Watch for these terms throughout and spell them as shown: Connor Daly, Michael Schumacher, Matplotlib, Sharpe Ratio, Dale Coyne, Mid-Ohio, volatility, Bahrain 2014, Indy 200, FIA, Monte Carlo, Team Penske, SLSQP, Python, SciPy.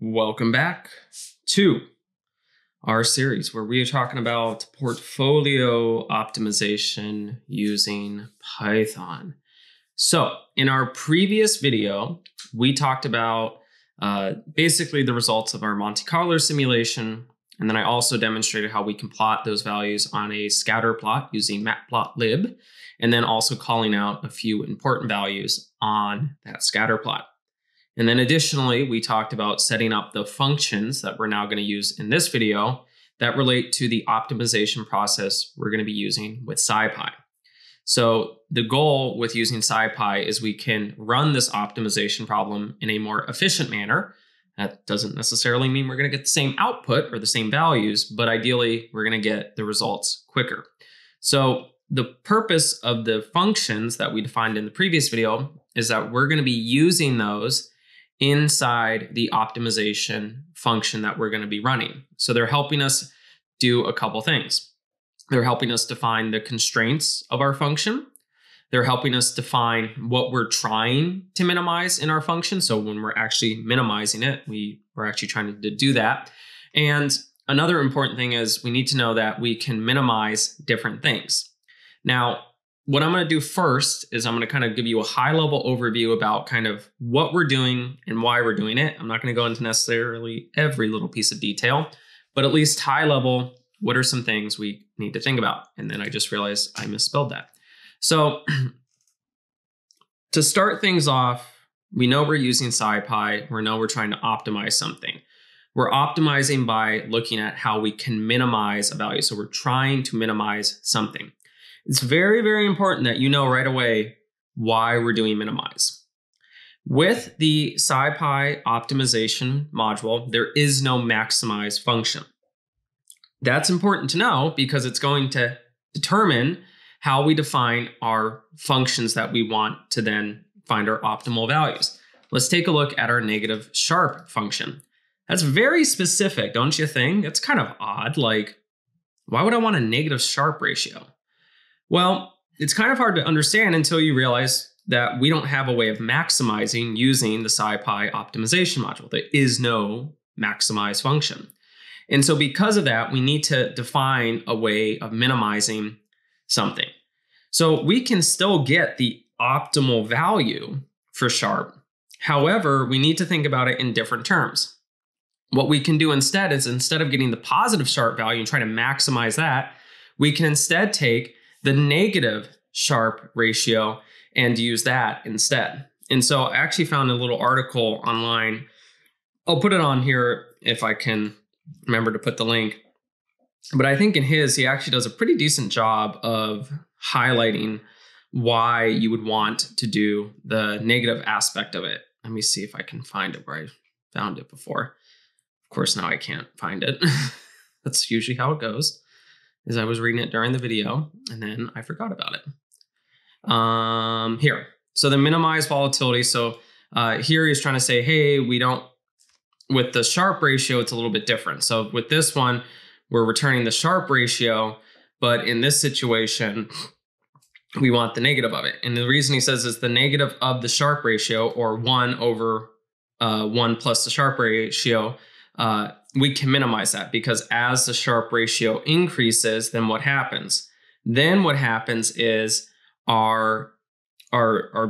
Welcome back to our series where we are talking about portfolio optimization using Python. So in our previous video, we talked about basically the results of our Monte Carlo simulation. And then I also demonstrated how we can plot those values on a scatter plot using matplotlib, and then also calling out a few important values on that scatter plot. And then additionally, we talked about setting up the functions that we're now going to use in this video that relate to the optimization process we're going to be using with SciPy. So the goal with using SciPy is we can run this optimization problem in a more efficient manner. That doesn't necessarily mean we're going to get the same output or the same values, but ideally we're going to get the results quicker. So the purpose of the functions that we defined in the previous video is that we're going to be using those inside the optimization function that we're going to be running. So they're helping us do a couple things. They're helping us define the constraints of our function. They're helping us define what we're trying to minimize in our function. So when we're actually minimizing it, we're actually trying to do that. And another important thing is we need to know that we can minimize different things. Now, what I'm going to do first is I'm going to kind of give you a high level overview about kind of what we're doing and why we're doing it. I'm not going to go into necessarily every little piece of detail, but at least high level, what are some things we need to think about? And then I just realized I misspelled that. So to start things off, we know we're using SciPy. We know we're trying to optimize something. We're optimizing by looking at how we can minimize a value. So we're trying to minimize something. It's very, very important that you know right away why we're doing minimize. With the SciPy optimization module, there is no maximize function. That's important to know because it's going to determine how we define our functions that we want to then find our optimal values. Let's take a look at our negative Sharpe function. That's very specific, don't you think? It's kind of odd. Like, why would I want a negative Sharpe ratio? Well, it's kind of hard to understand until you realize that we don't have a way of maximizing using the SciPy optimization module. There is no maximize function. And so because of that, we need to define a way of minimizing something. So we can still get the optimal value for Sharpe. However, we need to think about it in different terms. What we can do instead is instead of getting the positive Sharpe value and trying to maximize that, we can instead take the negative Sharpe ratio and use that instead. And so I actually found a little article online. I'll put it on here if I can remember to put the link. But I think in his, he actually does a pretty decent job of highlighting why you would want to do the negative aspect of it. Let me see if I can find it where I found it before. Of course, now I can't find it. That's usually how it goes, is I was reading it during the video and then I forgot about it. Here, so the minimize volatility. So here he's trying to say, hey, we don't, with the Sharpe ratio, it's a little bit different. So with this one, we're returning the Sharpe ratio, but in this situation, we want the negative of it. And the reason he says is the negative of the Sharpe ratio, or 1 over 1 plus the Sharpe ratio, we can minimize that because as the Sharpe ratio increases, then what happens? Then what happens is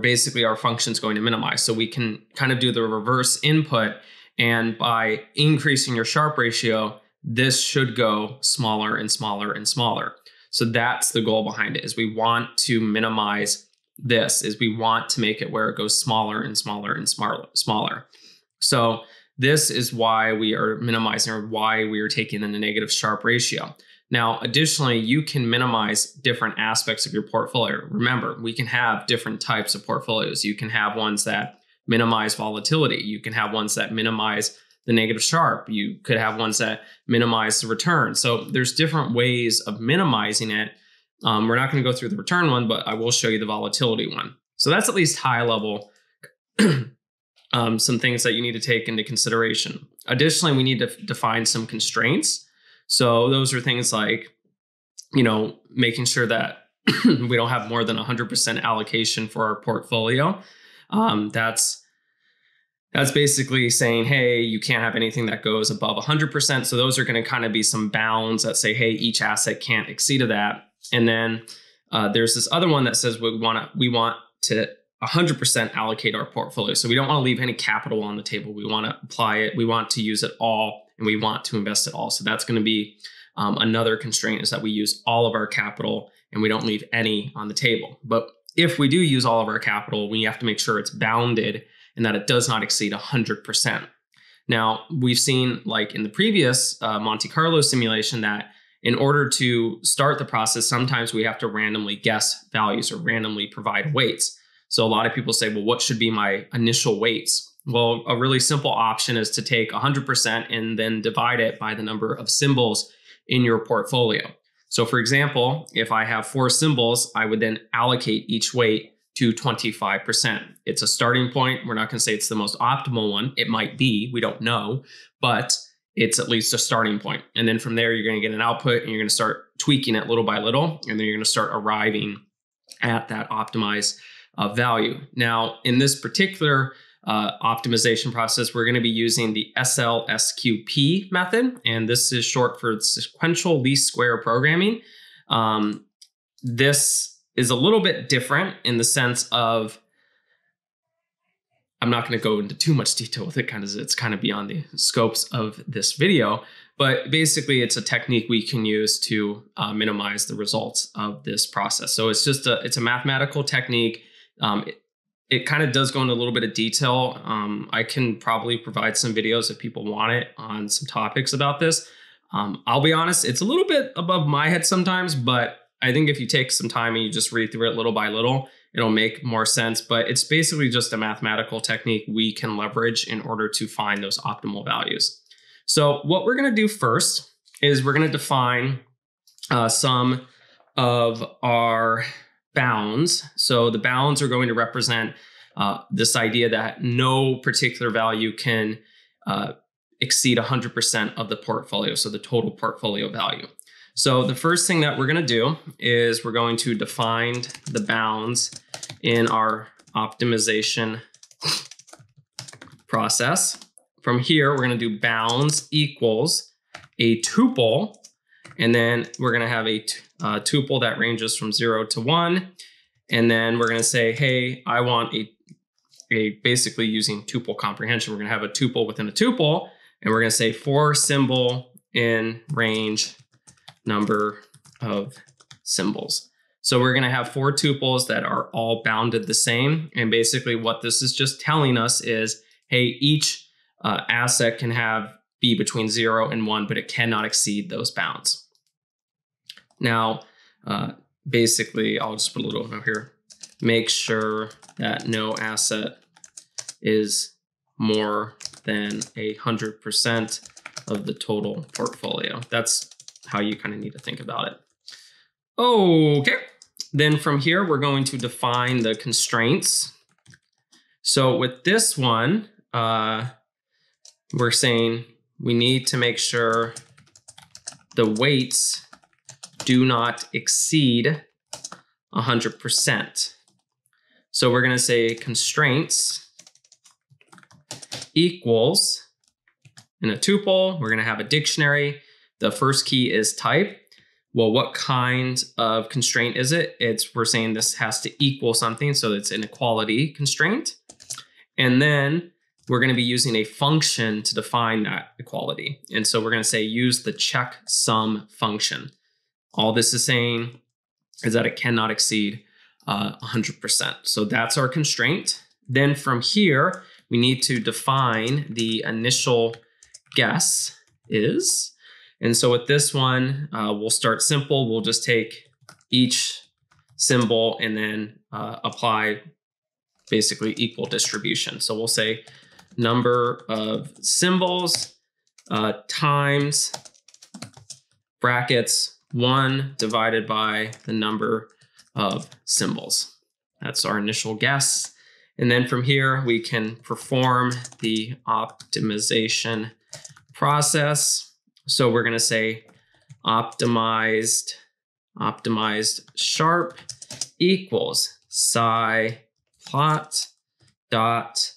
basically our function's going to minimize. So we can kind of do the reverse input, and by increasing your Sharpe ratio, this should go smaller and smaller and smaller. So that's the goal behind it, is we want to minimize this, is we want to make it where it goes smaller and smaller and smaller. So this is why we are minimizing, or why we are taking in the negative Sharpe ratio. Now, additionally, you can minimize different aspects of your portfolio. Remember, we can have different types of portfolios. You can have ones that minimize volatility. You can have ones that minimize the negative Sharpe. You could have ones that minimize the return. So there's different ways of minimizing it. We're not going to go through the return one, but I will show you the volatility one. So that's at least high level, some things that you need to take into consideration. Additionally, we need to define some constraints. So those are things like, you know, making sure that we don't have more than 100% allocation for our portfolio. That's That's basically saying, hey, you can't have anything that goes above 100%. So those are going to kind of be some bounds that say, hey, each asset can't exceed of that. And then there's this other one that says we want to 100% allocate our portfolio. So we don't want to leave any capital on the table. We want to apply it. We want to use it all, and we want to invest it all. So that's going to be another constraint, is that we use all of our capital and we don't leave any on the table. But if we do use all of our capital, we have to make sure it's bounded and that it does not exceed 100%. Now, we've seen, like in the previous Monte Carlo simulation, that in order to start the process, sometimes we have to randomly guess values or randomly provide weights. So a lot of people say, well, what should be my initial weights? Well, a really simple option is to take 100% and then divide it by the number of symbols in your portfolio. So for example, if I have 4 symbols, I would then allocate each weight to 25%. It's a starting point. We're not going to say it's the most optimal one. It might be, we don't know, but it's at least a starting point. And then from there, you're going to get an output and you're going to start tweaking it little by little. And then you're going to start arriving at that optimized value. Now, in this particular optimization process, we're going to be using the SLSQP method. And this is short for sequential least square programming. This is a little bit different in the sense of, I'm not going to go into too much detail with it, it's kind of beyond the scopes of this video, but basically it's a technique we can use to minimize the results of this process. So it's just a mathematical technique. It kind of does go into a little bit of detail. I can probably provide some videos if people want it on some topics about this. I'll be honest, it's a little bit above my head sometimes, but I think if you take some time and you just read through it little by little, it'll make more sense. But it's basically just a mathematical technique we can leverage in order to find those optimal values. So what we're going to do first is we're going to define some of our bounds. So the bounds are going to represent this idea that no particular value can exceed 100% of the portfolio, so the total portfolio value. So the first thing that we're going to do is we're going to define the bounds in our optimization process. From here, we're going to do bounds equals a tuple, and then we're going to have a tuple that ranges from 0 to 1. And then we're going to say, hey, I want basically using tuple comprehension, we're going to have a tuple within a tuple, and we're going to say for symbol in range number of symbols. So we're going to have 4 tuples that are all bounded the same. And basically what this is just telling us is, hey, each asset can be between 0 and 1, but it cannot exceed those bounds. Now, basically, I'll just put a little note here. Make sure that no asset is more than 100% of the total portfolio. That's how you kind of need to think about it. Okay, then from here, we're going to define the constraints. So with this one, we're saying we need to make sure the weights do not exceed 100%. So we're going to say constraints equals, in a tuple, we're going to have a dictionary. The first key is type. Well, what kind of constraint is it? We're saying this has to equal something, so it's an equality constraint. And then we're going to be using a function to define that equality. And so we're going to say use the checksum function. All this is saying is that it cannot exceed 100%. So that's our constraint. Then from here, we need to define the initial guess is. And so with this one, we'll start simple. We'll just take each symbol and then apply basically equal distribution. So we'll say number of symbols times brackets 1 divided by the number of symbols. That's our initial guess. And then from here, we can perform the optimization process. So we're going to say optimized Sharpe equals scipy plot dot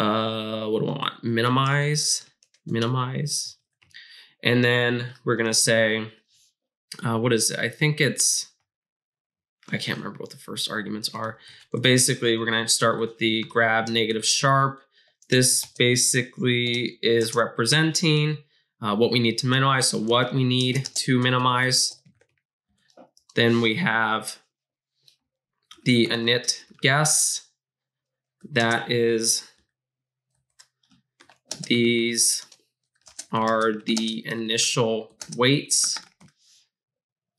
What do I want? Minimize. And then we're going to say, what is it? I think it's, I can't remember what the first arguments are, but basically we're going to start with the grab negative sharp. This basically is representing what we need to minimize. So what we need to minimize. Then we have the init guess. That is, these are the initial weights.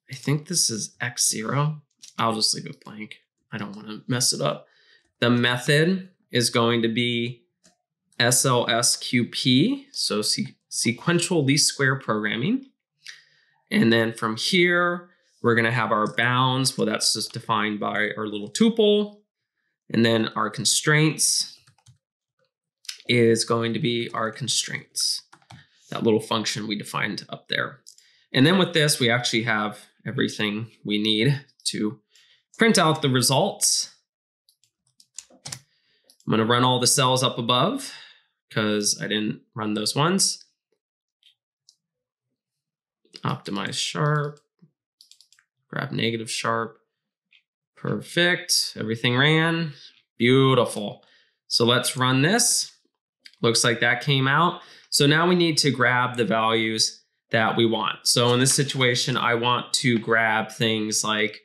I think this is X0. I'll just leave it blank. I don't want to mess it up. The method is going to be SLSQP, so sequential least square programming. And then from here, we're going to have our bounds. Well, that's just defined by our little tuple. And then our constraints is going to be our constraints, that little function we defined up there. And then with this, we actually have everything we need to print out the results. I'm going to run all the cells up above because I didn't run those ones. Optimize sharp, grab negative sharp. Perfect. Everything ran. Beautiful. So let's run this. Looks like that came out. So now we need to grab the values that we want. So in this situation, I want to grab things like,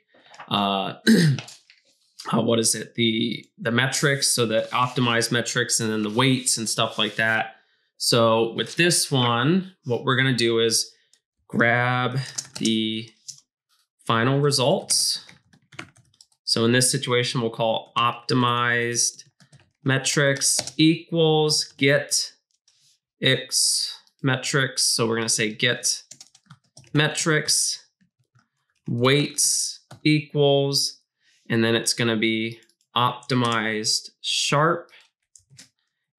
what is it? The metrics, so the optimized metrics, and then the weights and stuff like that. So with this one, what we're going to do is grab the final results. So in this situation, we'll call optimized metrics equals get x metrics. So we're going to say get metrics weights equals, and then it's going to be optimized sharp,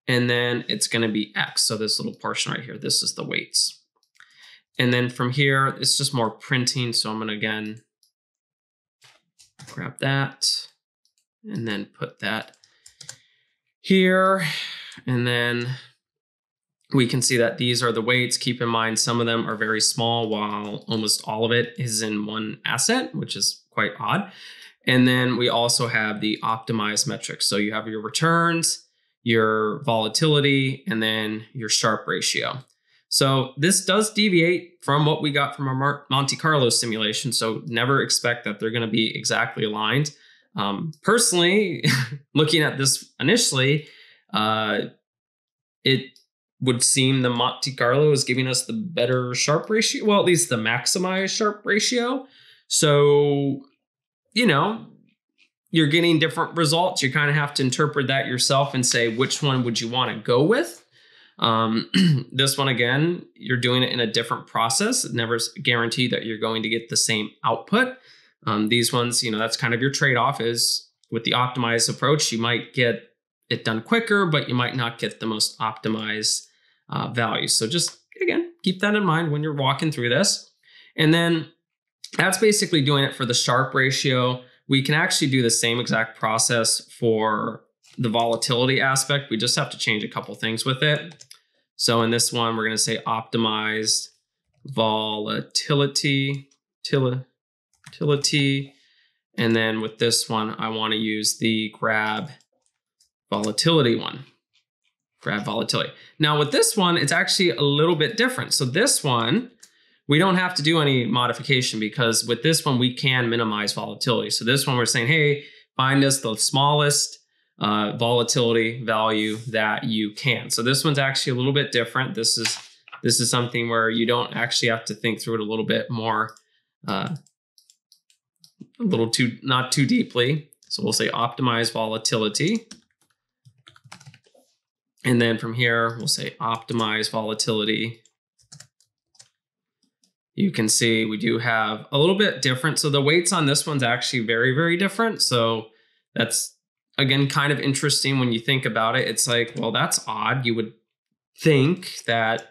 and then it's going to be x. So this little portion right here, this is the weights. And then from here, it's just more printing. So I'm going to again grab that and then put that here. And then we can see that these are the weights. Keep in mind, some of them are very small while almost all of it is in one asset, which is quite odd. And then we also have the optimized metrics. So you have your returns, your volatility, and then your Sharpe ratio. So this does deviate from what we got from our Monte Carlo simulation. So never expect that they're going to be exactly aligned. Personally, looking at this initially, it would seem the Monte Carlo is giving us the better Sharpe ratio. Well, at least the maximized Sharpe ratio. So, you know, you're getting different results. You kind of have to interpret that yourself and say, which one would you want to go with? This one, again, you're doing it in a different process. It never guaranteed that you're going to get the same output. These ones, you know, that's kind of your trade-off is with the optimized approach, you might get it done quicker, but you might not get the most optimized value. So just, again, keep that in mind when you're walking through this. And then that's basically doing it for the Sharpe ratio. We can actually do the same exact process for the volatility aspect. We just have to change a couple things with it. So in this one, we're going to say optimized volatility. And then with this one, I want to use the grab volatility one. Grab volatility. Now with this one, it's actually a little bit different. So this one, we don't have to do any modification because with this one, we can minimize volatility. So this one, we're saying, hey, find us the smallest volatility value that you can. So this one's actually a little bit different. This is something where you don't actually have to think through it a little bit more, a little too, not too deeply. So we'll say optimize volatility. And then from here, we'll say optimize volatility. You can see we do have a little bit different. So the weights on this one's actually very, very different. So that's, again, kind of interesting when you think about it. It's like, well, that's odd. You would think that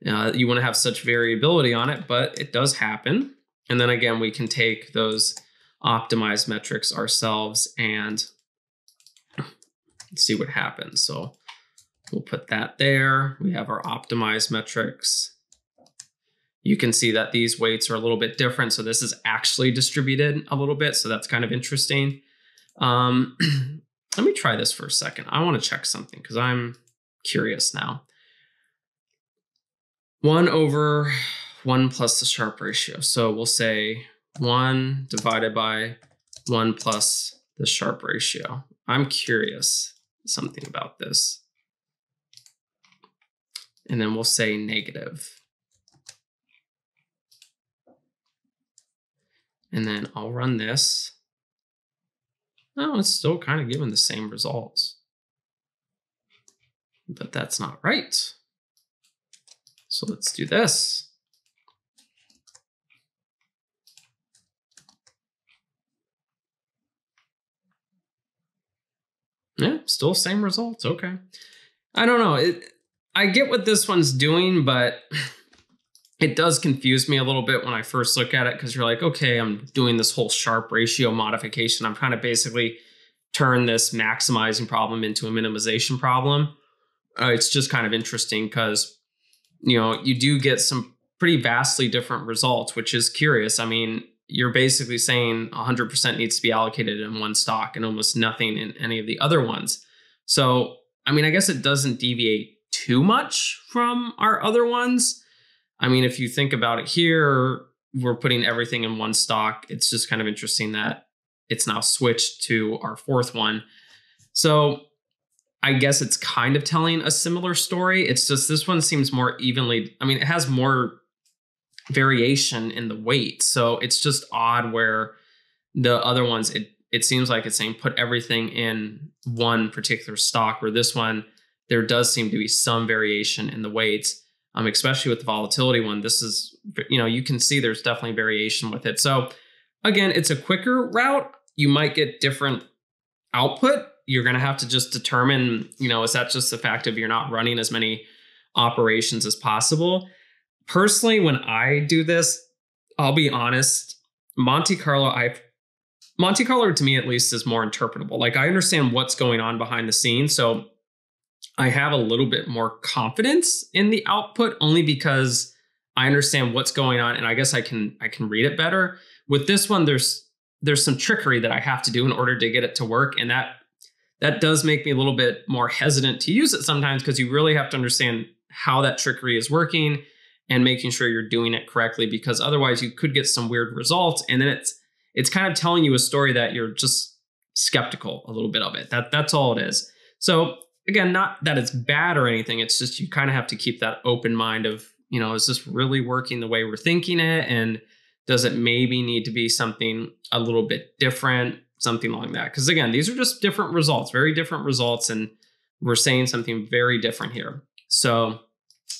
you want to have such variability on it, but it does happen. And then again, we can take those optimized metrics ourselves and see what happens. So We'll put that there. We have our optimized metrics. You can see that these weights are a little bit different. So this is actually distributed a little bit. So that's kind of interesting. Let me try this for a second. I want to check something because I'm curious now. 1/1 plus the Sharpe ratio. So we'll say 1 divided by 1 plus the Sharpe ratio. I'm curious something about this. And then we'll say negative. And then I'll run this. Oh, it's still kind of giving the same results. But that's not right. So let's do this. Yeah, still same results. Okay. I don't know. I get what this one's doing, but it does confuse me a little bit when I first look at it, because you're like, okay, I'm doing this whole Sharpe ratio modification. I'm trying to basically turn this maximizing problem into a minimization problem. It's just kind of interesting because, you know, you do get some pretty vastly different results, which is curious. I mean, you're basically saying 100% needs to be allocated in one stock and almost nothing in any of the other ones. So, I mean, I guess it doesn't deviate too much from our other ones. I mean, if you think about it here, we're putting everything in one stock. It's just kind of interesting that it's now switched to our fourth one. So I guess it's kind of telling a similar story. It's just this one seems more evenly. I mean, it has more variation in the weight. So it's just odd where the other ones, it seems like it's saying put everything in one particular stock, where this one, there does seem to be some variation in the weights. Especially with the volatility one, this is, you know, you can see there's definitely variation with it. So again, it's a quicker route. You might get different output. You're going to have to just determine, you know, is that just the fact of you're not running as many operations as possible? Personally, when I do this, I'll be honest, Monte Carlo to me at least is more interpretable. Like, I understand what's going on behind the scenes. So I have a little bit more confidence in the output only because I understand what's going on, and I guess I can read it better. With this one, there's some trickery that I have to do in order to get it to work, and that does make me a little bit more hesitant to use it sometimes, because you really have to understand how that trickery is working and making sure you're doing it correctly, because otherwise you could get some weird results, and then it's kind of telling you a story that you're just skeptical a little bit of it. That's all it is. So again, not that it's bad or anything. It's just you kind of have to keep that open mind of, you know, is this really working the way we're thinking it? And does it maybe need to be something a little bit different, something like that? Because again, these are just different results, very different results. And we're saying something very different here. So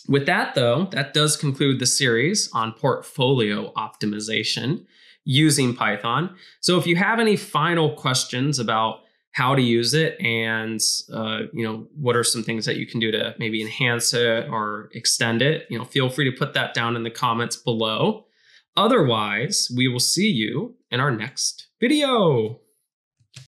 with that, though, that does conclude the series on portfolio optimization using Python. So if you have any final questions about how to use it, and you know, what are some things that you can do to maybe enhance it or extend it, you know, feel free to put that down in the comments below. Otherwise, we will see you in our next video.